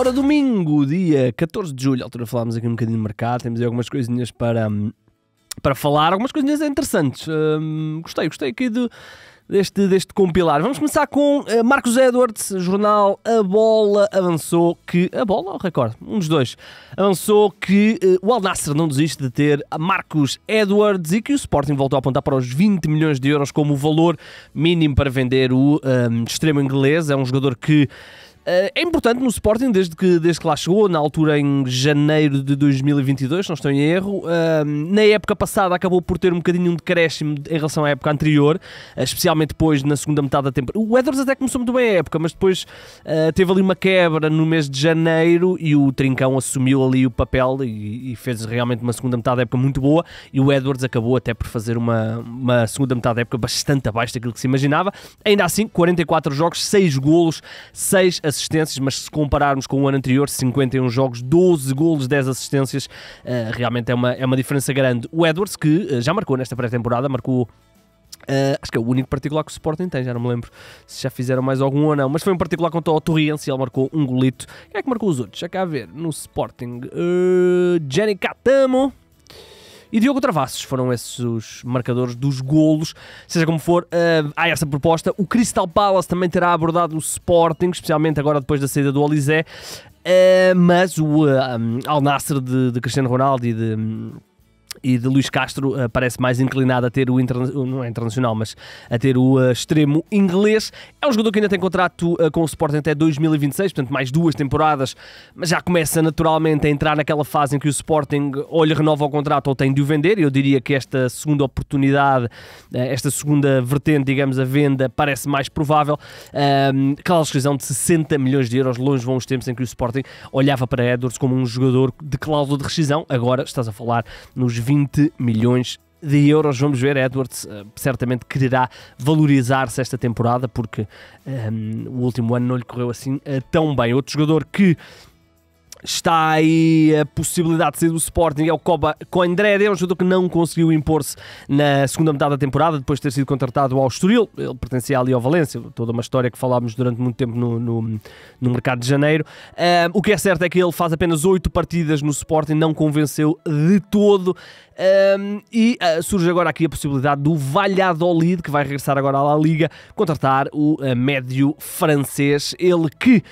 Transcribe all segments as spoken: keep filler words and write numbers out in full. Ora, domingo, dia catorze de julho, à altura falámos aqui um bocadinho de mercado, temos aí algumas coisinhas para, para falar, algumas coisinhas interessantes. Hum, gostei, gostei aqui do... Deste, deste compilar. Vamos começar com uh, Marcus Edwards, jornal A Bola, avançou que... A Bola ou Record? Um dos dois. Avançou que uh, o Al Nassr não desiste de ter a Marcus Edwards e que o Sporting voltou a apontar para os vinte milhões de euros como o valor mínimo para vender o um, extremo inglês. É um jogador que uh, é importante no Sporting desde que, desde que lá chegou, na altura em janeiro de dois mil e vinte e dois, se não estou em erro. Uh, na época passada acabou por ter um bocadinho um decréscimo em relação à época anterior, uh, especialmente depois na segunda metade da temporada. O Edwards até começou muito bem a época, mas depois uh, teve ali uma quebra no mês de janeiro e o Trincão assumiu ali o papel e, e fez realmente uma segunda metade da época muito boa, e o Edwards acabou até por fazer uma, uma segunda metade da época bastante abaixo daquilo que se imaginava. Ainda assim, quarenta e quatro jogos, seis golos, seis assistências, mas se compararmos com o ano anterior, cinquenta e um jogos, doze golos, dez assistências, uh, realmente é uma, é uma diferença grande. O Edwards, que uh, já marcou nesta pré-temporada, marcou... Uh, acho que é o único particular que o Sporting tem, já não me lembro se já fizeram mais algum ou não, mas foi um particular contra o Torriense e ele marcou um golito. Quem é que marcou os outros? Já cá a ver, no Sporting, uh, Jenny Catamo e Diogo Travassos foram esses os marcadores dos golos. Seja como for, uh, há essa proposta. O Crystal Palace também terá abordado o Sporting, especialmente agora depois da saída do Olizé, uh, mas o uh, um, Al Nassr de, de Cristiano Ronaldo e de... Um, e de Luís Castro uh, parece mais inclinado a ter o, interna... não é internacional, mas a ter o uh, extremo inglês. É um jogador que ainda tem contrato uh, com o Sporting até dois mil e vinte e seis, portanto mais duas temporadas, mas já começa naturalmente a entrar naquela fase em que o Sporting ou lhe renova o contrato ou tem de o vender, e eu diria que esta segunda oportunidade, uh, esta segunda vertente, digamos, a venda, parece mais provável. Um, aquela inscrição de sessenta milhões de euros, longe vão os tempos em que o Sporting olhava para Edwards como um jogador de cláusula de rescisão. Agora estás a falar nos vinte milhões de euros. Vamos ver, Edwards uh, certamente quererá valorizar-se esta temporada, porque um, o último ano não lhe correu assim uh, tão bem. Outro jogador que está aí a possibilidade de sair do Sporting é o Koba Koindredi, é um jogador que não conseguiu impor-se na segunda metade da temporada, depois de ter sido contratado ao Estoril. Ele pertencia ali ao Valência, toda uma história que falámos durante muito tempo no, no, no mercado de janeiro. Um, o que é certo é que ele faz apenas oito partidas no Sporting, não convenceu de todo, um, e uh, surge agora aqui a possibilidade do Valladolid, que vai regressar agora à La Liga, contratar o uh, médio francês. Ele que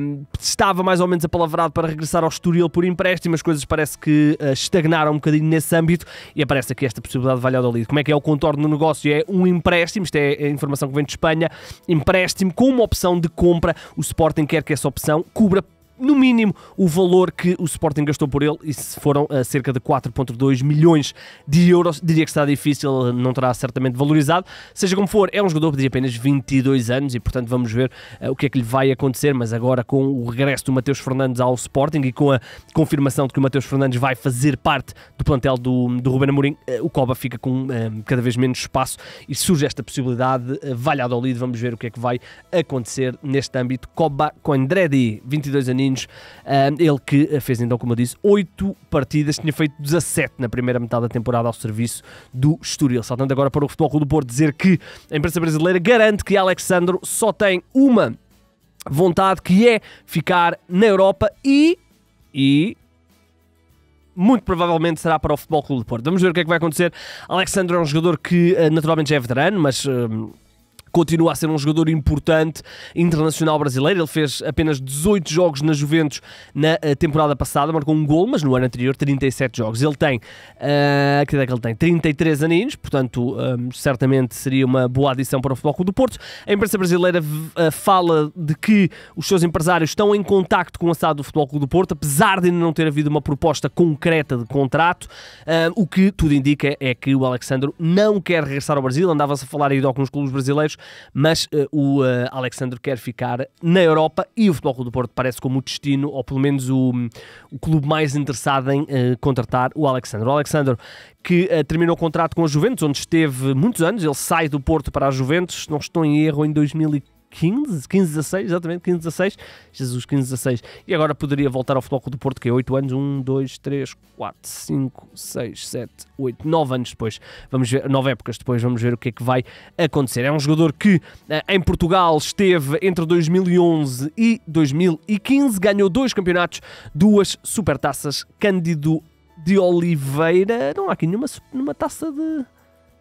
um, estava mais ou menos apalavrado para regressar ao Estoril por empréstimo, as coisas parece que uh, estagnaram um bocadinho nesse âmbito e aparece aqui esta possibilidade de Valladolid. Como é que é o contorno do negócio? É um empréstimo, isto é a informação que vem de Espanha, empréstimo com uma opção de compra. O Sporting quer que essa opção cubra no mínimo o valor que o Sporting gastou por ele, e se foram a cerca de quatro vírgula dois milhões de euros, diria que está difícil, não terá certamente valorizado. Seja como for, é um jogador que tem apenas vinte e dois anos e, portanto, vamos ver uh, o que é que lhe vai acontecer, mas agora com o regresso do Mateus Fernandes ao Sporting e com a confirmação de que o Mateus Fernandes vai fazer parte do plantel do, do Ruben Amorim, uh, o Koba fica com uh, cada vez menos espaço e surge esta possibilidade, uh, Valladolid. Vamos ver o que é que vai acontecer neste âmbito. Koba Koindredi, vinte e dois aninhos. Um, ele que fez então, como eu disse, oito partidas, tinha feito dezassete na primeira metade da temporada ao serviço do Estoril. Saltando agora para o Futebol Clube do Porto, dizer que a imprensa brasileira garante que Alex Sandro só tem uma vontade, que é ficar na Europa, e... e... muito provavelmente será para o Futebol Clube do Porto. Vamos ver o que é que vai acontecer. Alex Sandro é um jogador que naturalmente já é veterano, mas... Um, continua a ser um jogador importante internacional brasileiro. Ele fez apenas dezoito jogos na Juventus na temporada passada, marcou um gol, mas no ano anterior trinta e sete jogos. Ele tem, uh, que é que ele tem? trinta e três aninhos, portanto um, certamente seria uma boa adição para o Futebol Clube do Porto. A imprensa brasileira uh, fala de que os seus empresários estão em contacto com o S A D do Futebol Clube do Porto, apesar de ainda não ter havido uma proposta concreta de contrato. Um, o que tudo indica é que o Alex Sandro não quer regressar ao Brasil. Andava-se a falar aí de alguns clubes brasileiros, mas uh, o uh, Alex Sandro quer ficar na Europa e o Futebol Clube do Porto parece como o destino, ou pelo menos o, o clube mais interessado em uh, contratar o Alex Sandro. O Alex Sandro que uh, terminou o contrato com a Juventus, onde esteve muitos anos. Ele sai do Porto para a Juventus, não estou em erro, em dois mil e quatro. quinze, quinze, dezasseis, exatamente, quinze, dezasseis, Jesus, quinze, dezasseis, e agora poderia voltar ao Futebol Clube do Porto, que é oito anos, um, dois, três, quatro, cinco, seis, sete, oito, nove anos depois, vamos ver, nove épocas depois, vamos ver o que é que vai acontecer. É um jogador que em Portugal esteve entre dois mil e onze e dois mil e quinze, ganhou dois campeonatos, duas supertaças, Cândido de Oliveira, não há aqui nenhuma, nenhuma taça de...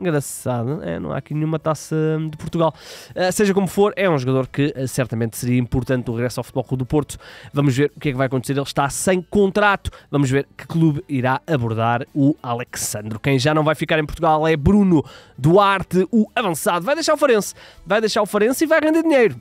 Engraçado, é, não há aqui nenhuma taça de Portugal. Uh, seja como for, é um jogador que uh, certamente seria importante o regresso ao Futebol Clube do Porto. Vamos ver o que é que vai acontecer. Ele está sem contrato. Vamos ver que clube irá abordar o Alex Sandro. Quem já não vai ficar em Portugal é Bruno Duarte, o avançado. Vai deixar o Farense. Vai deixar o Farense e vai render dinheiro.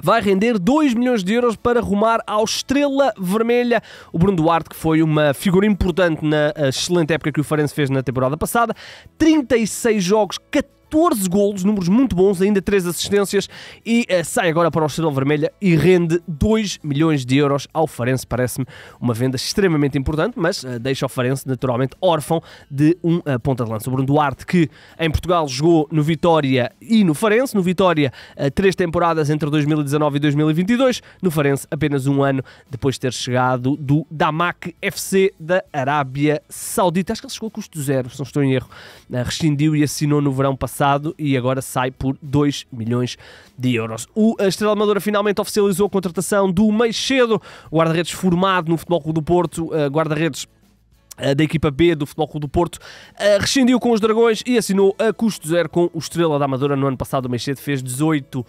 Vai render dois milhões de euros para rumar ao Estrela Vermelha. O Bruno Duarte, que foi uma figura importante na excelente época que o Farense fez na temporada passada. trinta e seis jogos, catorze golos, números muito bons, ainda três assistências. E uh, sai agora para o Estrela Vermelha e rende dois milhões de euros ao Farense. Parece-me uma venda extremamente importante, mas uh, deixa o Farense naturalmente órfão de um uh, ponta de lança. O Bruno Duarte, que em Portugal jogou no Vitória e no Farense. No Vitória, uh, três temporadas entre dois mil e dezanove e dois mil e vinte e dois. No Farense, apenas um ano depois de ter chegado do Damak F C da Arábia Saudita. Acho que ele chegou a custo zero, se não estou em erro. Uh, rescindiu e assinou no verão passado. E agora sai por dois milhões de euros. O Estrela Amadora finalmente oficializou a contratação do Meixedo, guarda-redes formado no Futebol Clube do Porto, guarda-redes da equipa B do Futebol Clube do Porto, rescindiu com os Dragões e assinou a custo zero com o Estrela da Amadora. No ano passado o Meixedo fez dezoito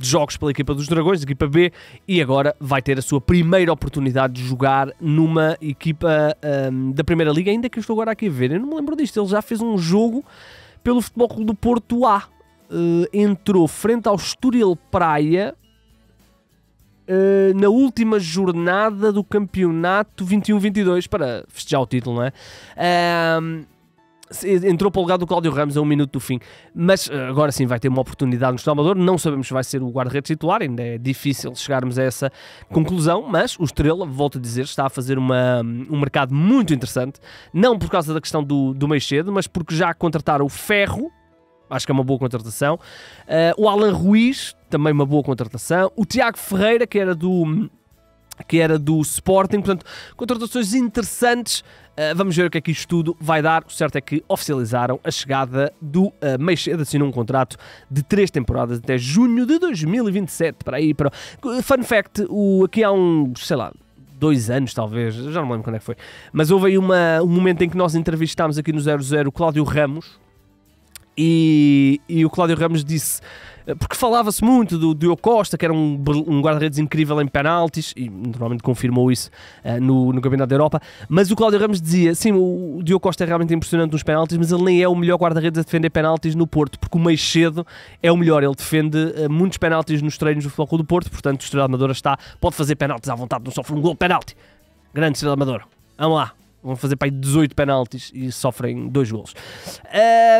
jogos pela equipa dos Dragões, equipa B, e agora vai ter a sua primeira oportunidade de jogar numa equipa um, da Primeira Liga, ainda que eu estou agora aqui a ver. Eu não me lembro disto, ele já fez um jogo pelo Futebol Clube do Porto A. Uh, entrou frente ao Estoril Praia uh, na última jornada do campeonato vinte e um vinte e dois, para festejar o título, não é? Uh, entrou para o lugar do Cláudio Ramos a um minuto do fim. Mas uh, agora sim vai ter uma oportunidade no Estrela Amadora. Não sabemos se vai ser o guarda-redes titular, ainda é difícil chegarmos a essa conclusão, mas o Estrela, volto a dizer, está a fazer uma, um mercado muito interessante, não por causa da questão do, do Meixedo, mas porque já contrataram o Ferro, acho que é uma boa contratação, uh, o Alan Ruiz, também uma boa contratação, o Tiago Ferreira, que era do... que era do Sporting, portanto, contratações interessantes. Uh, vamos ver o que é que isto tudo vai dar. O certo é que oficializaram a chegada do uh, Meixedo, assinou um contrato de três temporadas até junho de dois mil e vinte e sete, para aí, para... Fun fact, o, aqui há um, sei lá, dois anos talvez, já não me lembro quando é que foi, mas houve aí uma, um momento em que nós entrevistámos aqui no zero zero o Cláudio Ramos, e, e o Cláudio Ramos disse... Porque falava-se muito do Diogo Costa, que era um, um guarda-redes incrível em penaltis, e normalmente confirmou isso uh, no, no Campeonato da Europa, mas o Cláudio Ramos dizia, sim, o Diogo Costa é realmente impressionante nos penaltis, mas ele nem é o melhor guarda-redes a defender penaltis no Porto, porque o Meixedo é o melhor, ele defende uh, muitos penaltis nos treinos do Futebol Clube do Porto, portanto o Estrela Amadora está, pode fazer penaltis à vontade, não sofre um gol de penalti. Grande Estrela Amadora, vamos lá. Vão fazer para aí dezoito penaltis e sofrem dois golos.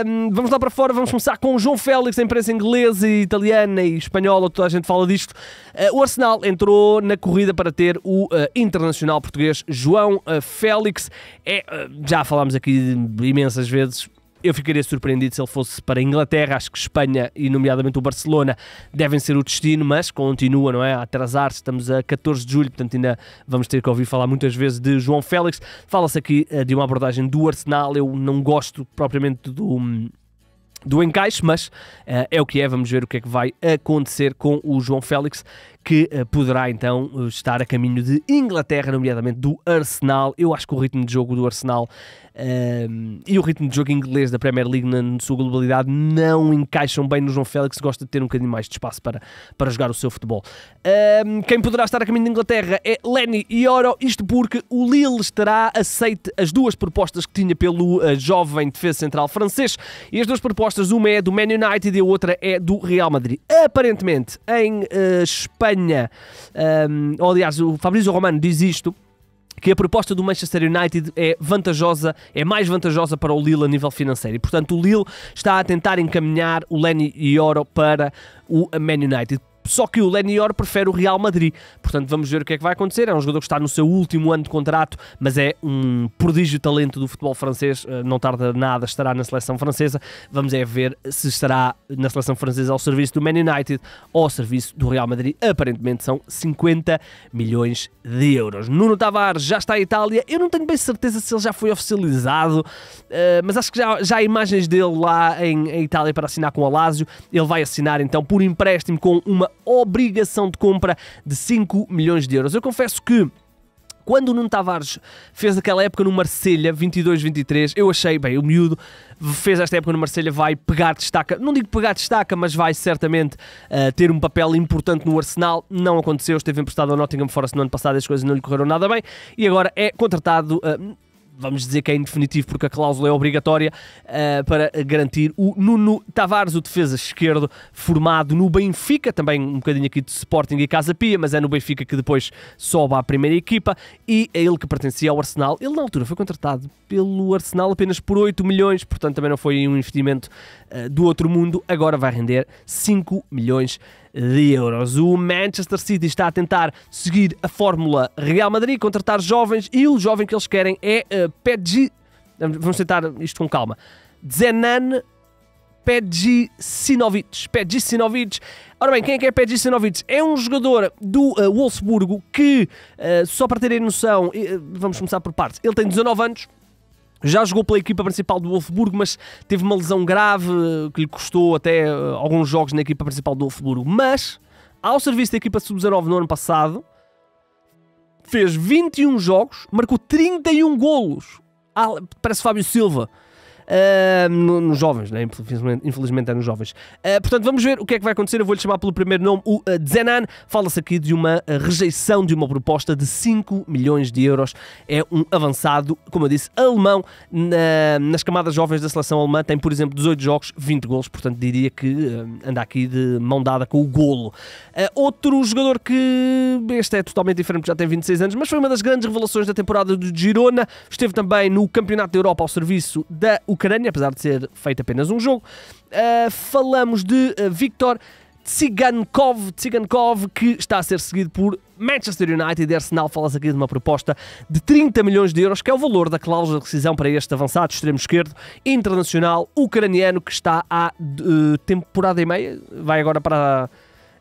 Um, vamos lá para fora, vamos começar com o João Félix, a imprensa inglesa, e italiana e espanhola, toda a gente fala disto. Uh, o Arsenal entrou na corrida para ter o uh, internacional português João uh, Félix. É, uh, já falámos aqui imensas vezes, eu ficaria surpreendido se ele fosse para a Inglaterra. Acho que Espanha e nomeadamente o Barcelona devem ser o destino, mas continua, não é, a atrasar-se. Estamos a catorze de julho, portanto ainda vamos ter que ouvir falar muitas vezes de João Félix. Fala-se aqui de uma abordagem do Arsenal, eu não gosto propriamente do... do encaixe, mas uh, é o que é, vamos ver o que é que vai acontecer com o João Félix, que uh, poderá então estar a caminho de Inglaterra, nomeadamente do Arsenal. Eu acho que o ritmo de jogo do Arsenal uh, e o ritmo de jogo inglês da Premier League na, na sua globalidade não encaixam bem no João Félix, gosta de ter um bocadinho mais de espaço para, para jogar o seu futebol. Uh, quem poderá estar a caminho de Inglaterra é Leny Yoro, isto porque o Lille estará aceite as duas propostas que tinha pelo uh, jovem defesa central francês, e as duas propostas, uma é do Man United e a outra é do Real Madrid. Aparentemente, em uh, Espanha, um, ou, aliás, o Fabrício Romano diz isto, que a proposta do Manchester United é vantajosa, é mais vantajosa para o Lille a nível financeiro. E, portanto, o Lille está a tentar encaminhar o Leny Yoro para o Man United. só que o Leny Yoro prefere o Real Madrid. Portanto, vamos ver o que é que vai acontecer. É um jogador que está no seu último ano de contrato, mas é um prodígio talento do futebol francês. Não tarda nada, estará na seleção francesa. Vamos é ver se estará na seleção francesa ao serviço do Man United ou ao serviço do Real Madrid. Aparentemente são cinquenta milhões de euros. Nuno Tavares já está em Itália. Eu não tenho bem certeza se ele já foi oficializado, mas acho que já, já há imagens dele lá em, em Itália para assinar com o Lazio. Ele vai assinar então por empréstimo com uma obrigação de compra de cinco milhões de euros. Eu confesso que quando o Nuno Tavares fez aquela época no Marselha vinte e dois vinte e três, eu achei, bem, o miúdo fez esta época no Marselha, vai pegar destaca, não digo pegar destaca, mas vai certamente uh, ter um papel importante no Arsenal. Não aconteceu, esteve emprestado ao Nottingham Forest no ano passado, as coisas não lhe correram nada bem, e agora é contratado... Uh, vamos dizer que é indefinitivo porque a cláusula é obrigatória uh, para garantir o Nuno Tavares, o defesa esquerdo formado no Benfica, também um bocadinho aqui de Sporting e Casa Pia, mas é no Benfica que depois sobe à primeira equipa, e é ele que pertencia ao Arsenal. Ele na altura foi contratado pelo Arsenal apenas por oito milhões, portanto também não foi um investimento uh, do outro mundo. Agora vai render cinco milhões de euros. O Manchester City está a tentar seguir a fórmula Real Madrid, contratar jovens, e o jovem que eles querem é uh, Pedji... Vamos tentar isto com calma. Dzenan Pejcinovic. Pejcinovic. Ora bem, quem é que é Pejcinovic? É um jogador do uh, Wolfsburgo que, uh, só para terem noção, uh, vamos começar por partes, ele tem dezanove anos, já jogou pela equipa principal do Wolfsburgo, mas teve uma lesão grave que lhe custou até alguns jogos na equipa principal do Wolfsburgo. Mas, ao serviço da equipa sub dezanove no ano passado, fez vinte e um jogos, marcou trinta e um golos. Ah, parece Fábio Silva. Uh, nos jovens, né? infelizmente, infelizmente é nos jovens. Uh, portanto, vamos ver o que é que vai acontecer. Eu vou-lhe chamar pelo primeiro nome, o uh, Dzenan. Fala-se aqui de uma uh, rejeição de uma proposta de cinco milhões de euros. É um avançado, como eu disse, alemão. Na, nas camadas jovens da seleção alemã tem, por exemplo, dezoito jogos, vinte golos. Portanto, diria que uh, anda aqui de mão dada com o golo. Uh, outro jogador que... Este é totalmente diferente, já tem vinte e seis anos, mas foi uma das grandes revelações da temporada do Girona. Esteve também no Campeonato da Europa ao serviço da Ucrânia, apesar de ser feito apenas um jogo. Uh, falamos de uh, Viktor Tsigankov, Tsigankov, que está a ser seguido por Manchester United. E Arsenal, fala-se aqui de uma proposta de trinta milhões de euros, que é o valor da cláusula de rescisão para este avançado extremo esquerdo internacional ucraniano, que está há uh, temporada e meia, vai agora para...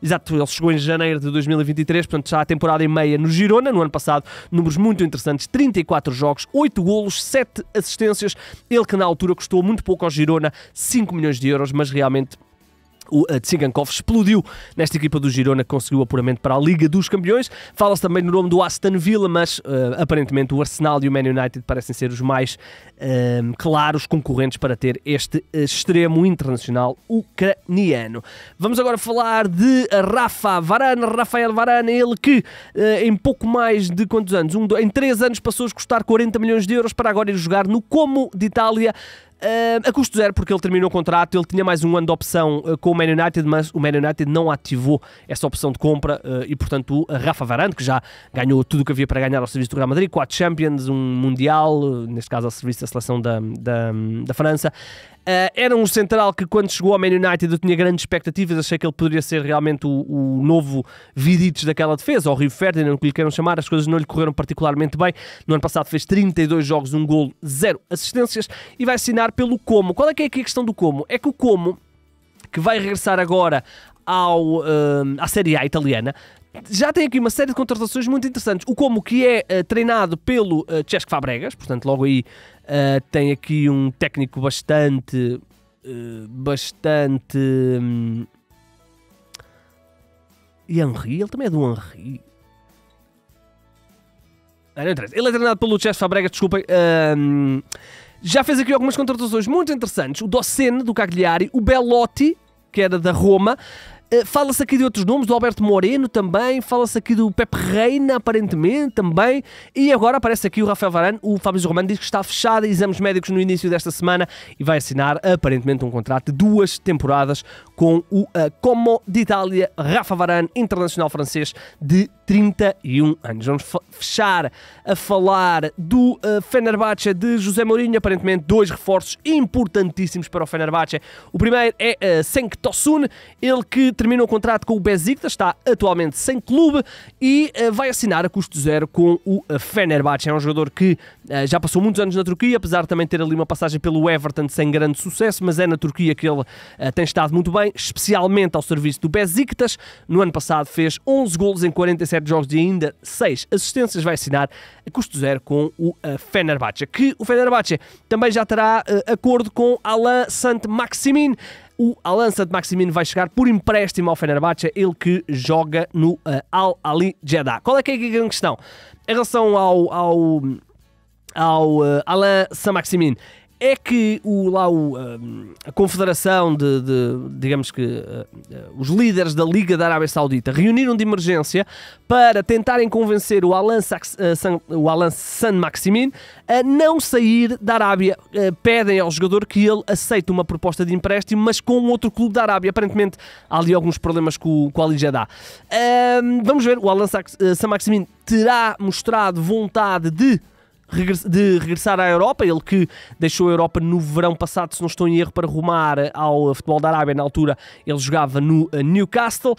Exato, ele chegou em janeiro de dois mil e vinte e três, portanto já há temporada e meia no Girona. No ano passado, números muito interessantes, trinta e quatro jogos, oito golos, sete assistências. Ele que na altura custou muito pouco ao Girona, cinco milhões de euros, mas realmente o Tsigankov explodiu nesta equipa do Girona, que conseguiu o apuramento para a Liga dos Campeões. Fala-se também no nome do Aston Villa, mas uh, aparentemente o Arsenal e o Man United parecem ser os mais uh, claros concorrentes para ter este extremo internacional ucraniano. Vamos agora falar de Rafa Varane, Rafael Varane, ele que uh, em pouco mais de quantos anos? Um, dois, em três anos passou a custar quarenta milhões de euros para agora ir jogar no Como de Itália, Uh, a custo zero, porque ele terminou o contrato. Ele tinha mais um ano de opção uh, com o Man United, mas o Man United não ativou essa opção de compra uh, e, portanto, o Rafa Varane, que já ganhou tudo o que havia para ganhar ao serviço do Real Madrid, quatro Champions, um Mundial, uh, neste caso ao serviço da seleção da, da, da França, uh, era um central que, quando chegou ao Man United, eu tinha grandes expectativas, achei que ele poderia ser realmente o, o novo Vidic daquela defesa, ou Rio Ferdinand, o que lhe queiram chamar. As coisas não lhe correram particularmente bem. No ano passado fez trinta e dois jogos, um golo, zero assistências, e vai assinar pelo Como. Qual é que é aqui a questão do Como? É que o Como, que vai regressar agora ao, uh, à Série A italiana, já tem aqui uma série de contratações muito interessantes. O Como, que é uh, treinado pelo uh, Cesc Fabregas, portanto logo aí uh, tem aqui um técnico bastante uh, bastante um... e Henry, ele também é do Henry. Ah, não interessa. Ele é treinado pelo Cesc Fabregas, desculpem. Um... Já fez aqui algumas contratações muito interessantes. O Docene, do Cagliari, o Belotti, que era da Roma. Fala-se aqui de outros nomes, do Alberto Moreno também. Fala-se aqui do Pepe Reina, aparentemente, também. E agora aparece aqui o Rafael Varane. O Fabrício Romano diz que está fechado, exames médicos no início desta semana, e vai assinar, aparentemente, um contrato de duas temporadas com o uh, Como de Itália, Rafa Varane, internacional francês de trinta e um anos. Vamos fechar a falar do uh, Fenerbahçe de José Mourinho. Aparentemente dois reforços importantíssimos para o Fenerbahçe. O primeiro é uh, Cenk Tosun, ele que terminou o contrato com o Besiktas, está atualmente sem clube e uh, vai assinar a custo zero com o uh, Fenerbahçe. É um jogador que uh, já passou muitos anos na Turquia, apesar de também ter ali uma passagem pelo Everton sem grande sucesso, mas é na Turquia que ele uh, tem estado muito bem, especialmente ao serviço do Besiktas. No ano passado fez onze golos em quarenta e sete jogos e ainda seis assistências. Vai assinar a custo zero com o uh, Fenerbahçe, que o Fenerbahçe também já terá uh, acordo com Alain Saint-Maximin. O Alain Saint-Maximin vai chegar por empréstimo ao Fenerbahçe, ele que joga no uh, Al-Ahli Jeddah. Qual é que é a grande questão em relação ao, ao, ao uh, Alain Saint-Maximin? É que o, lá o, a confederação de, de digamos que, os líderes da Liga da Arábia Saudita reuniram de emergência para tentarem convencer o Alain, o Alain Saint-Maximin a não sair da Arábia. Pedem ao jogador que ele aceite uma proposta de empréstimo, mas com outro clube da Arábia. Aparentemente há ali alguns problemas com, com a Al Jeddah. Um, vamos ver, o Alain Saint-Maximin terá mostrado vontade de de regressar à Europa, ele que deixou a Europa no verão passado, se não estou em erro, para rumar ao futebol da Arábia. Na altura ele jogava no Newcastle.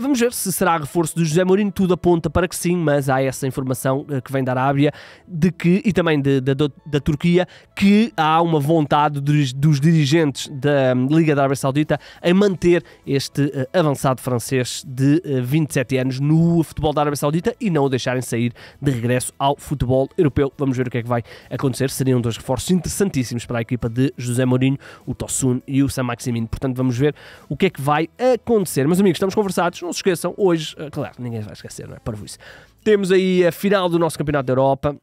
Vamos ver se será reforço do José Mourinho, tudo aponta para que sim, mas há essa informação que vem da Arábia de que, e também de, de, de, da Turquia, que há uma vontade dos, dos dirigentes da Liga da Arábia Saudita em manter este avançado francês de vinte e sete anos no futebol da Arábia Saudita e não o deixarem sair de regresso ao futebol europeu. Vamos Vamos ver o que é que vai acontecer. Seriam dois reforços interessantíssimos para a equipa de José Mourinho, o Tosun e o Saint-Maximin. Portanto, vamos ver o que é que vai acontecer. Meus amigos, estamos conversados. Não se esqueçam, hoje, claro, ninguém vai esquecer, não é? Para isso. Temos aí a final do nosso Campeonato da Europa.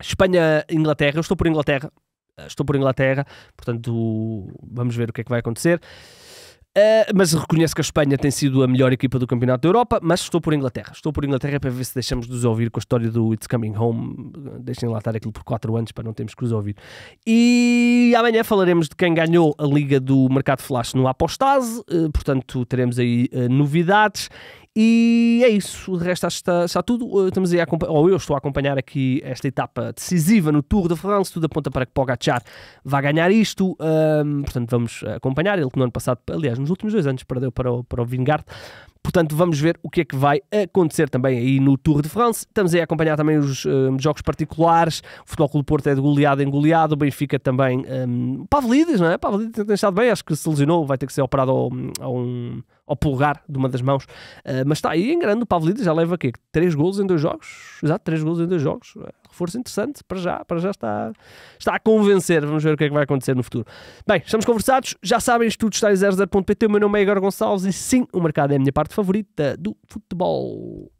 Espanha-Inglaterra. Eu estou por Inglaterra. Estou por Inglaterra. Portanto, vamos ver o que é que vai acontecer. Uh, mas reconheço que a Espanha tem sido a melhor equipa do Campeonato da Europa, mas estou por Inglaterra. Estou por Inglaterra para ver se deixamos de os ouvir com a história do It's Coming Home. Deixem lá estar aquilo por quatro anos para não termos que os ouvir. E amanhã falaremos de quem ganhou a Liga do Mercado Flash no Apostase. Uh, portanto, teremos aí uh, novidades. E é isso, de resto acho que está, está tudo. Estamos aí a, ou eu estou a acompanhar aqui esta etapa decisiva no Tour de France, tudo aponta para que Pogacar vá ganhar isto, um, portanto vamos acompanhar, ele que no ano passado, aliás nos últimos dois anos perdeu para o, para o Vingegaard. Portanto, vamos ver o que é que vai acontecer também aí no Tour de France. Estamos aí a acompanhar também os um, jogos particulares. O Futebol Clube do Porto é de goleado em goleado. O Benfica também... Um, Valladolid, não é? Valladolid tem estado bem. Acho que se lesionou. Vai ter que ser operado ao, ao, ao pulgar de uma das mãos. Uh, mas está aí em grande. O Valladolid já leva o quê? Três golos em dois jogos? Exato, três golos em dois jogos. Reforço interessante. Para já, para já está, está a convencer. Vamos ver o que é que vai acontecer no futuro. Bem, estamos conversados. Já sabem, isto tudo está em zero zero ponto pt. O meu nome é Igor Gonçalves e sim, o mercado é a minha parte favorita do futebol.